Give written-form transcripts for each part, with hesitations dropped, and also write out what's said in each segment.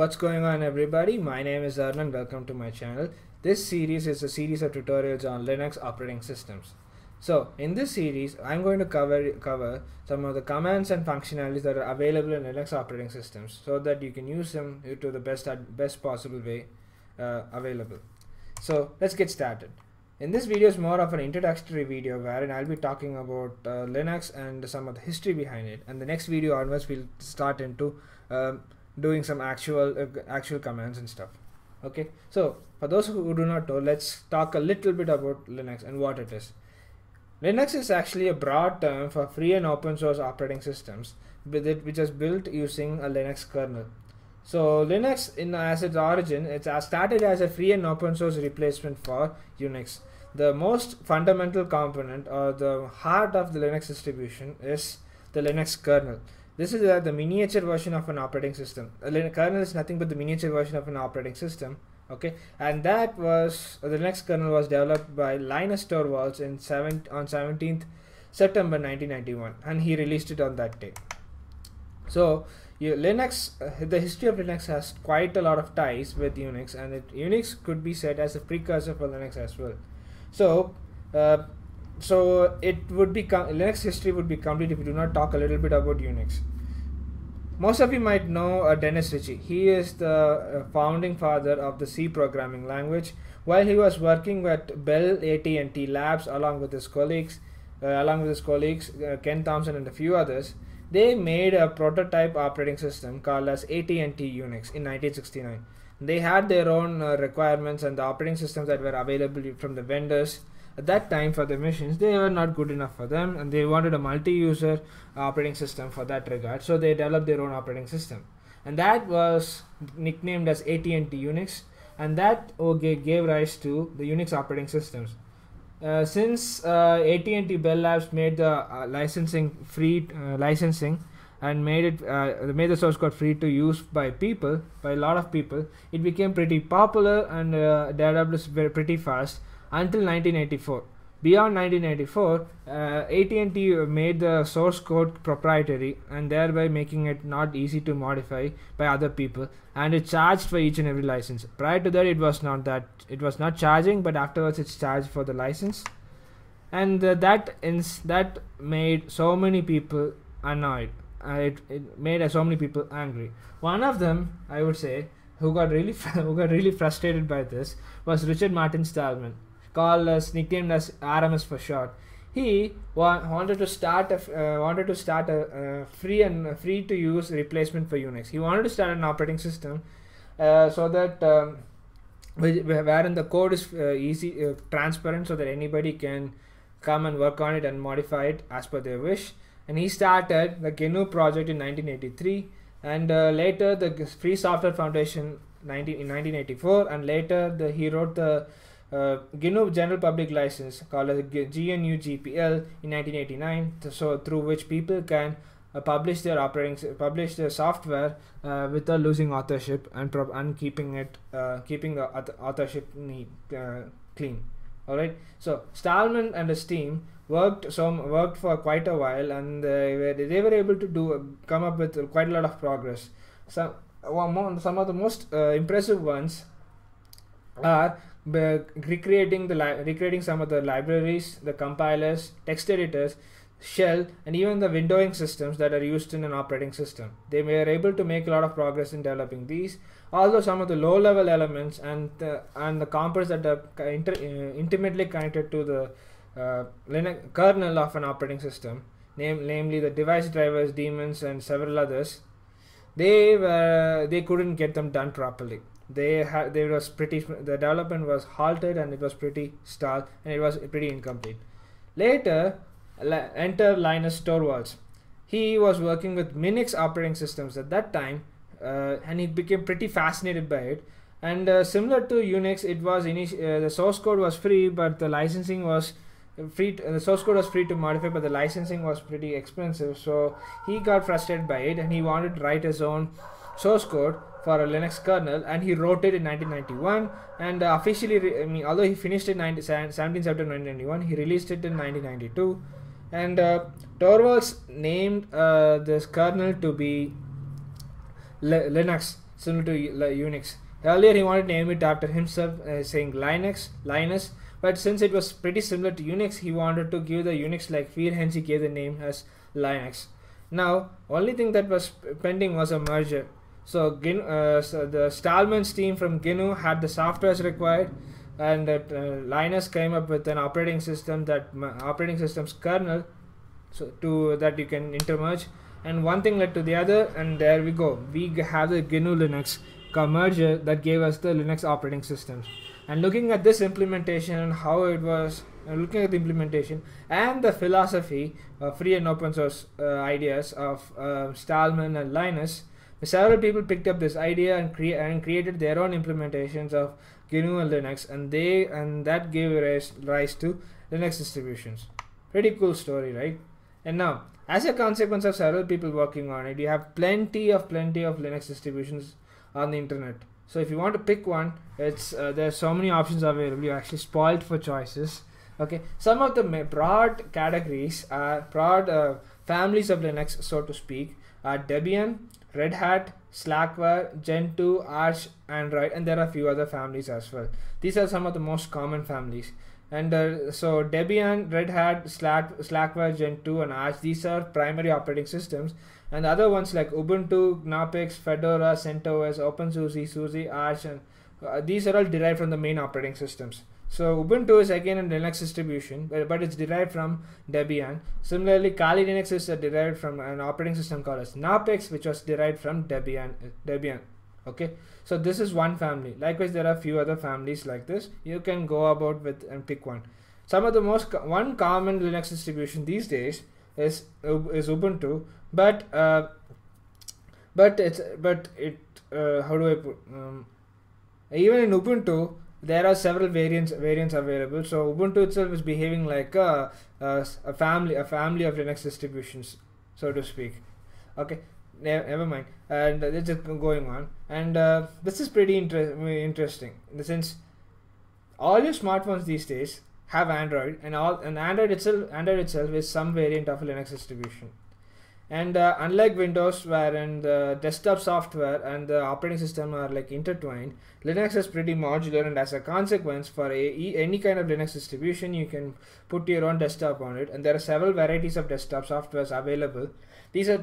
What's going on, everybody? My name is Arnan. Welcome to my channel. This series is a series of tutorials on Linux operating systems. So in this series, I'm going to cover some of the commands and functionalities that are available in Linux operating systems so that you can use them to the best possible way available. So let's get started. In this video is more of an introductory video wherein I'll be talking about Linux and some of the history behind it, and the next video onwards we'll start into doing some actual commands and stuff. Okay, so for those who do not know, let's talk a little bit about Linux and what it is. Linux is actually a broad term for free and open source operating systems which is built using a Linux kernel. So Linux, as its origin, it started as a free and open source replacement for Unix. The most fundamental component or the heart of the Linux distribution is the Linux kernel. This is the miniature version of an operating system. A Linux kernel is nothing but the miniature version of an operating system. Okay, and that was the Linux kernel was developed by Linus Torvalds on 17th September 1991, and he released it on that day. So Linux, the history of Linux has quite a lot of ties with Unix, and Unix could be said as a precursor for Linux as well. So Linux history would be complete if we do not talk a little bit about Unix. Most of you might know Dennis Ritchie. He is the founding father of the C programming language. While he was working at Bell AT&T Labs along with his colleagues, Ken Thompson and a few others, they made a prototype operating system called as AT&T Unix in 1969. They had their own requirements, and the operating systems that were available from the vendors at that time for the machines, they were not good enough for them, and they wanted a multi-user operating system for that regard. So they developed their own operating system, and that was nicknamed as AT&T Unix, and that gave rise to the Unix operating systems. Since AT&T Bell Labs made the licensing and made the source code free to use by a lot of people, it became pretty popular and developed pretty fast until 1984. Beyond 1984, AT&T made the source code proprietary, and thereby making it not easy to modify by other people, and it charged for each and every license. Prior to that, it was not charging, but afterwards it's charged for the license, and that made so many people annoyed. It made so many people angry. One of them, I would say, who got really frustrated by this was Richard Martin Stallman, nicknamed as RMS for short. He wanted to start a free to use replacement for Unix. He wanted to start an operating system so that wherein the code is easy, transparent, so that anybody can come and work on it and modify it as per their wish. And he started the GNU project in 1983, and later the Free Software Foundation in 1984, and later he wrote the GNU General Public License called as GNU GPL in 1989, so through which people can publish their software without losing authorship and keeping the authorship clean. All right. So Stallman and his team worked for quite a while, and they were able to come up with quite a lot of progress. Some of the most impressive ones are recreating some of the libraries, the compilers, text editors, shell, and even the windowing systems that are used in an operating system. They were able to make a lot of progress in developing these, although some of the low level elements and the components that are intimately connected to the Linux kernel of an operating system, namely the device drivers, daemons, and several others, they couldn't get them done properly. The development was halted, and it was pretty stalled, and it was pretty incomplete. Later, enter Linus Torvalds. He was working with Minix operating systems at that time, and he became pretty fascinated by it. And similar to Unix, it was the source code was free, but the licensing was free. The source code was free to modify, but the licensing was pretty expensive. So he got frustrated by it, and he wanted to write his own source code for a Linux kernel, and he wrote it in 1991, and although he finished it 17th September 1991, he released it in 1992, and Torvalds named this kernel to be Linux. similar to Unix. Earlier he wanted to name it after himself, saying Linus, but since it was pretty similar to Unix, he wanted to give the Unix like feel, hence he gave the name as Linux. Now only thing that was pending was a merger. So, the Stallman's team from GNU had the software required, and Linus came up with an operating system that operating system's kernel, so that you can intermerge, and one thing led to the other, and there we go. We have the GNU Linux merger that gave us the Linux operating system. And looking at this implementation and how it was, looking at the implementation and the philosophy, free and open source ideas of Stallman and Linus. Several people picked up this idea and created their own implementations of GNU and Linux, and that gave rise to Linux distributions. Pretty cool story, right? And now, as a consequence of several people working on it, you have plenty of Linux distributions on the internet. So if you want to pick one, it's there's so many options available. You're actually spoiled for choices. Okay, some of the broad categories are broad families of Linux, so to speak, are Debian, Red Hat, Slackware, Gentoo, Arch, Android, and there are a few other families as well. These are some of the most common families. And so Debian, Red Hat, Slackware, Gentoo, and Arch, these are primary operating systems. And the other ones like Ubuntu, Knoppix, Fedora, CentOS, OpenSUSE, SUSE, Arch, and these are all derived from the main operating systems. So Ubuntu is again a Linux distribution, but it's derived from Debian. Similarly, Kali Linux is derived from an operating system called as Knoppix, which was derived from Debian. Okay, so this is one family. Likewise, there are a few other families like this. You can go about with and pick one. Some of the most common Linux distribution these days is Ubuntu, but how do I put? Even in Ubuntu, there are several variants available. So Ubuntu itself is behaving like a family of Linux distributions, so to speak. Okay, never mind. And it's just going on. And this is pretty interesting in the sense all your smartphones these days have Android, and Android itself is some variant of a Linux distribution. And unlike Windows, wherein the desktop software and the operating system are like intertwined, Linux is pretty modular, and as a consequence, for any kind of Linux distribution, you can put your own desktop on it. And there are several varieties of desktop softwares available. These are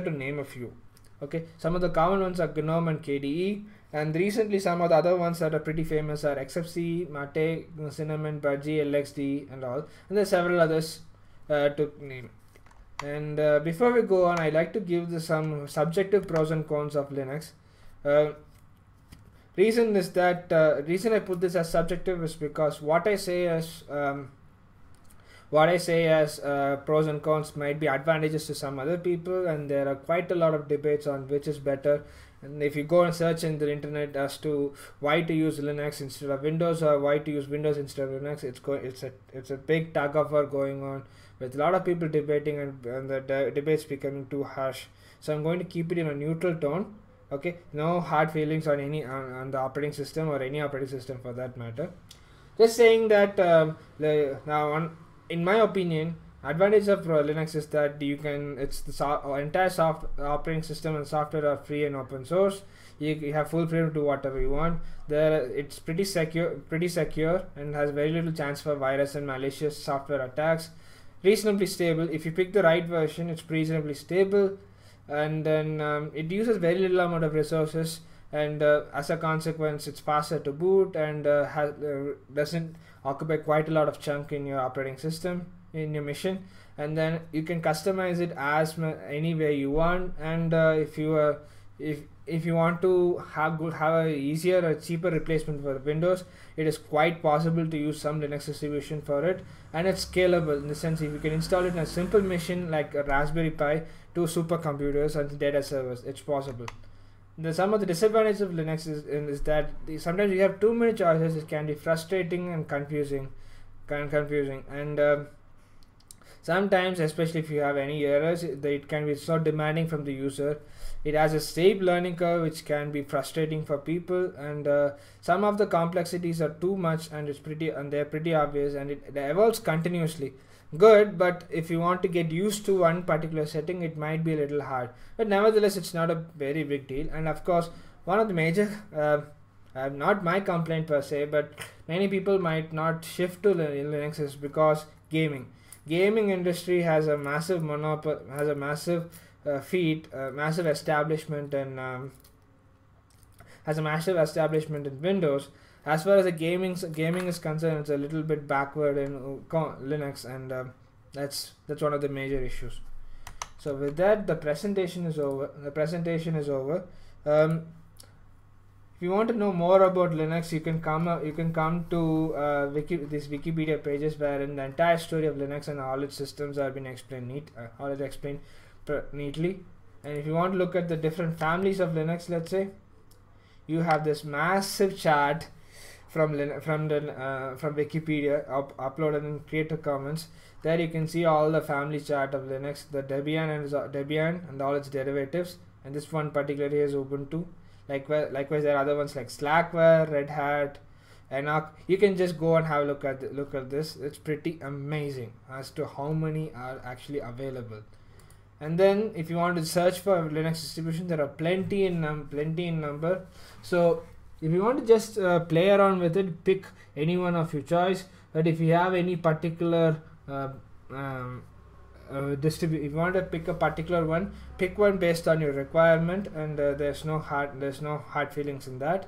to name a few. Okay, some of the common ones are GNOME and KDE, and recently some of the other ones that are pretty famous are XFCE, Mate, Cinnamon, Budgie, LXDE, and all. And there are several others to name. And before we go on, I like to give some subjective pros and cons of Linux. Reason I put this as subjective is because what I say as pros and cons might be advantages to some other people, and there are quite a lot of debates on which is better. And if you go and search in the internet as to why to use Linux instead of Windows or why to use Windows instead of Linux, it's a big tug of war going on with a lot of people debating, and the debates becoming too harsh. So I'm going to keep it in a neutral tone. Okay, no hard feelings on on the operating system or any operating system for that matter. Just saying that in my opinion, advantage of Linux is that you can, the entire operating system and software are free and open source. You have full freedom to do whatever you want. It's pretty secure, and has very little chance for virus and malicious software attacks. Reasonably stable. If you pick the right version, it's reasonably stable, and then it uses very little amount of resources, and as a consequence, it's faster to boot, and doesn't occupy quite a lot of chunk in your operating system, in your machine, and then you can customize it as any way you want. And if you want to have a easier or cheaper replacement for Windows, it is quite possible to use some Linux distribution for it, and it's scalable in the sense if you can install it in a simple machine like a Raspberry Pi to supercomputers and data servers, it's possible. Some of the disadvantages of Linux is that sometimes you have too many choices. It can be frustrating and confusing, and sometimes, especially if you have any errors, it can be so demanding from the user. It has a steep learning curve, which can be frustrating for people, and some of the complexities are too much, and they're pretty obvious, and it evolves continuously. Good, but if you want to get used to one particular setting, it might be a little hard. But nevertheless, it's not a very big deal. And of course, one of the major, not my complaint per se, but many people might not shift to Linux is because gaming. Gaming industry has a massive monopoly, has a massive feat, massive establishment, and has a massive establishment in Windows. As far as the gaming is concerned, it's a little bit backward in Linux, and that's one of the major issues. So with that, the presentation is over. If you want to know more about Linux, you can come to these Wikipedia pages wherein the entire story of Linux and all its systems have been explained neatly. And if you want to look at the different families of Linux, let's say, you have this massive chart from Wikipedia uploaded in Creative Commons. There you can see all the family chart of Linux, the Debian and all its derivatives. And this one particularly is Ubuntu. Likewise, there are other ones like Slackware, Red Hat, and Arch. You can just go and have a look at this. It's pretty amazing as to how many are actually available. And then, if you want to search for Linux distribution, there are plenty in number. So, if you want to just play around with it, pick any one of your choice. But if you have any particular if you want to pick a particular one, pick one based on your requirement, and there's no hard feelings in that.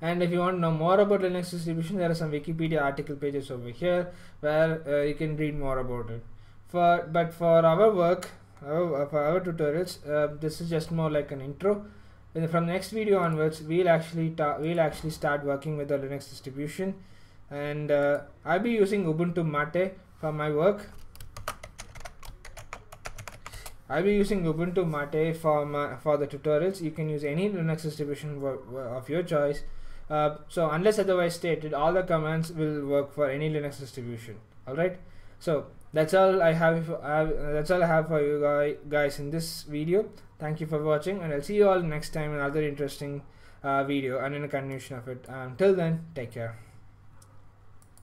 And if you want to know more about Linux distribution, there are some Wikipedia article pages over here where you can read more about it. But for our work, for our tutorials, this is just more like an intro. And from next video onwards, we'll actually start working with the Linux distribution, and I'll be using Ubuntu Mate for my work. I'll be using Ubuntu Mate for the tutorials. You can use any Linux distribution of your choice. So unless otherwise stated, all the commands will work for any Linux distribution. All right. So that's all I have. That's all I have for you guys in this video. Thank you for watching, and I'll see you all next time in another interesting video and in a continuation of it. Until then, take care.